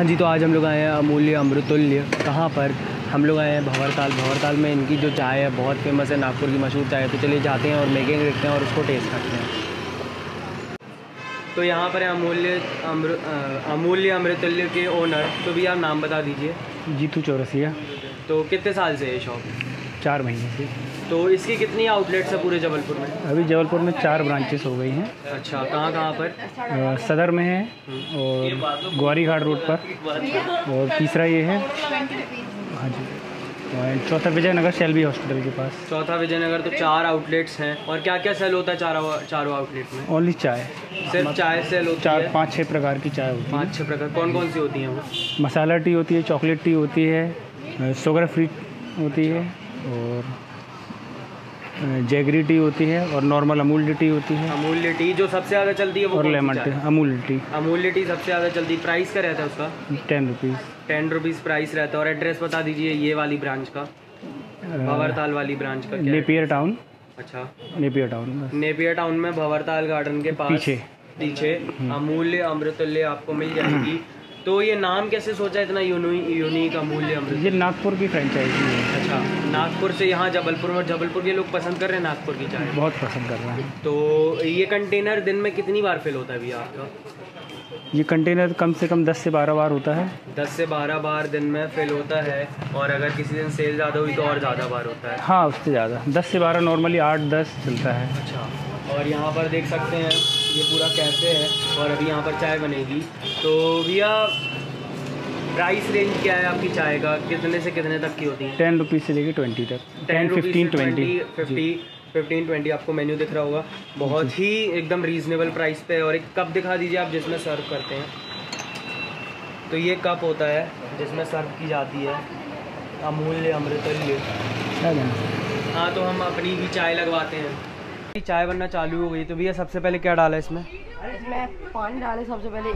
हाँ जी, तो आज हम लोग आए हैं अमूल्य अमृतुल्य। कहाँ पर? हम लोग आए हैं भंवरताल। भंवरताल में इनकी जो चाय है बहुत फेमस है, नागपुर की मशहूर चाय है। तो चलिए जाते हैं और मेकिंग देखते हैं और उसको टेस्ट करते हैं। तो यहाँ पर है अमूल्य अमृतुल्य के ओनर। तो भैया नाम बता दीजिए। जीतू चौरसिया। तो कितने साल से है ये शॉप? 4 महीने से। तो इसकी कितनी आउटलेट्स है पूरे जबलपुर में? अभी जबलपुर में 4 ब्रांचेस हो गई हैं। अच्छा, कहाँ कहाँ पर? सदर में है और ग्वारी घाट रोड पर, और तीसरा ये है, हाँ जी, और चौथा विजयनगर शेल्बी हॉस्पिटल के पास। चौथा विजयनगर। तो 4 आउटलेट्स हैं। और क्या क्या सेल होता है चारों आउटलेट में? ओनली चाय, सिर्फ चाय सेल होती है। 4-5-6 प्रकार की चाय होती है। 5-6 प्रकार। कौन कौन सी होती हैं वो? मसाला टी होती है, चॉकलेट टी होती है, शुगर फ्री होती है, और जैगरी टी होती है, और नॉर्मल अमूल्य टी होती है। अमूल्य टी जो सबसे ज़्यादा चलती है वो? और lemon tea. Amulya tea, Amulya tea सबसे ज़्यादा चलती है। प्राइस क्या रहता है उसका? 10 रुपीज़। 10 रुपीज़ प्राइस रहता है। और एड्रेस बता दीजिए ये वाली ब्रांच का, भंवरताल वाली ब्रांच का? Napier town. अच्छा, नेपियर टाउन। नेपियर टाउन में भंवरताल गार्डन के पास पीछे अमूल्य अमृतुल्य आपको मिल जाएगी। तो ये नाम कैसे सोचा इतना यूनिक अमूल्य अमृतुल्य? ये नागपुर की फ्रेंचाइजी है। अच्छा, नागपुर से यहाँ जबलपुर, और जबलपुर के लोग पसंद कर रहे हैं नागपुर की चाय? बहुत पसंद कर रहे हैं। तो ये कंटेनर दिन में कितनी बार फिल होता है भैया आपका? ये कंटेनर कम से कम 10 से 12 बार होता है। 10 से 12 बार दिन में फिल होता है, और अगर किसी दिन सेल ज़्यादा हुई तो और ज़्यादा बार होता है। हाँ, उससे ज़्यादा। 10 से 12 नॉर्मली 8-10 चलता है। अच्छा, और यहाँ पर देख सकते हैं ये पूरा कैफे है, और अभी यहाँ पर चाय बनेगी। तो भैया प्राइस रेंज क्या है आपकी चाय का? कितने से कितने तक की होती है? 10 रुपीज़ से लेकर 20 तक। 10, 15, 20 आपको मेन्यू दिख रहा होगा। बहुत ही एकदम रीज़नेबल प्राइस पे। और एक कप दिखा दीजिए आप जिसमें सर्व करते हैं। तो ये कप होता है जिसमें सर्व की जाती है अमूल्य अमृतुल्य। हाँ, तो हम अपनी भी चाय लगवाते हैं। चाय बनना चालू हो गई। तो भैया सबसे पहले क्या डाला इसमें? इसमें पानी डाले सबसे पहले।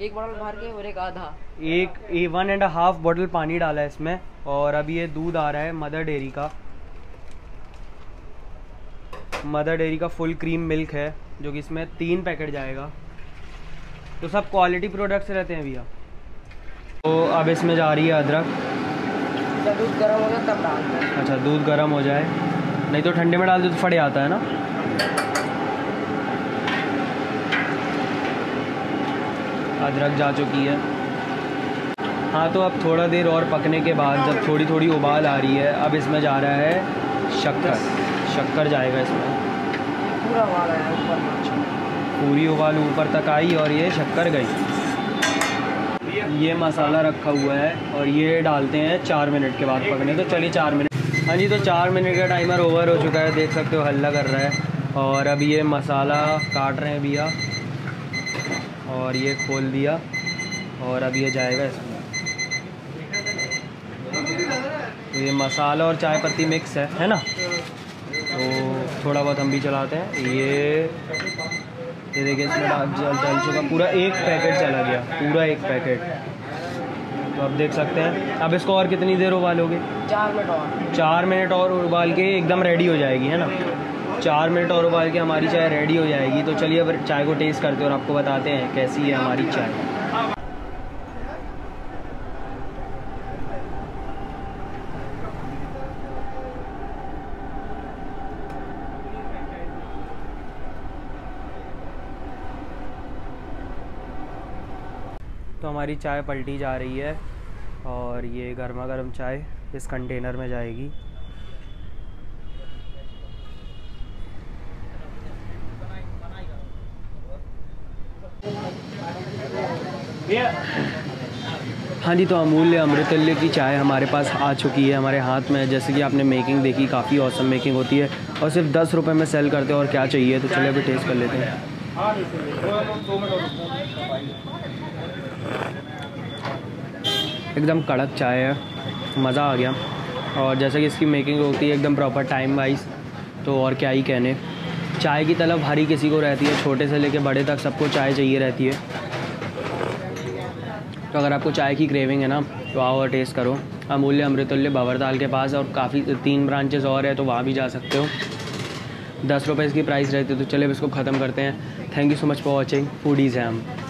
एक बोतल भर के, और एक आधा, 1.5 बोतल पानी डाला है इसमें। और अब ये दूध आ रहा है मदर डेरी का। मदर डेरी का फुल क्रीम मिल्क है, जो कि इसमें 3 पैकेट जाएगा। तो सब क्वालिटी प्रोडक्ट्स रहते हैं भैया। तो अब इसमें जा रही है अदरक। दूध गर्म हो जाए तब डालते। अच्छा, दूध गर्म हो जाए, नहीं तो ठंडे में डाल दो तो फट आता है ना। अदरक जा चुकी है। हाँ, तो अब थोड़ा देर और पकने के बाद जब थोड़ी थोड़ी उबाल आ रही है, अब इसमें जा रहा है शक्कर जाएगा इसमें। पूरा उबाल आया ऊपर। अच्छा, पूरी उबाल ऊपर तक आई और ये शक्कर गई। ये मसाला रखा हुआ है, और ये डालते हैं 4 मिनट के बाद पकने। तो चलिए 4 मिनट। हाँ जी, तो 4 मिनट का टाइमर ओवर हो चुका है। देख सकते हो हल्ला कर रहा है। और अब ये मसाला काट रहे हैं भैया, और ये खोल दिया, और अब ये जाएगा इसमें। तो ये मसाला और चाय पत्ती मिक्स है ना। तो थोड़ा बहुत हम भी चलाते हैं। ये देखिए इसमें डाल चुका। पूरा 1 पैकेट चला गया, पूरा 1 पैकेट। तो आप देख सकते हैं। अब इसको और कितनी देर उबालोगे? 4 मिनट और। 4 मिनट और उबाल के एकदम रेडी हो जाएगी, है ना। 4 मिनट और उबाल के हमारी चाय रेडी हो जाएगी। तो चलिए अब चाय को टेस्ट करते हैं और आपको बताते हैं कैसी है हमारी चाय। तो हमारी चाय पलटी जा रही है, और ये गर्मा गर्म चाय इस कंटेनर में जाएगी। हाँ जी, तो अमूल्य अमृतुल्य की चाय हमारे पास आ चुकी है, हमारे हाथ में। जैसे कि आपने मेकिंग देखी, काफ़ी औसम मेकिंग होती है, और सिर्फ 10 रुपये में सेल करते हैं। और क्या चाहिए? तो चलिए अभी टेस्ट कर लेते हैं। एकदम कड़क चाय है, मज़ा आ गया। और जैसे कि इसकी मेकिंग होती है एकदम प्रॉपर टाइम वाइज, तो और क्या ही कहने। चाय की तलब हर ही किसी को रहती है, छोटे से लेके बड़े तक सबको चाय चाहिए रहती है। तो अगर आपको चाय की क्रेविंग है ना, तो आओ और टेस्ट करो। अमूल्य अमृतुल्य भंवरताल के पास, और काफ़ी 3 ब्रांचेस और है, तो वहाँ भी जा सकते हो। 10 रुपये इसकी प्राइस रहती है। तो चलिए इसको ख़त्म करते हैं। Thank you so much for watching foodies है हम।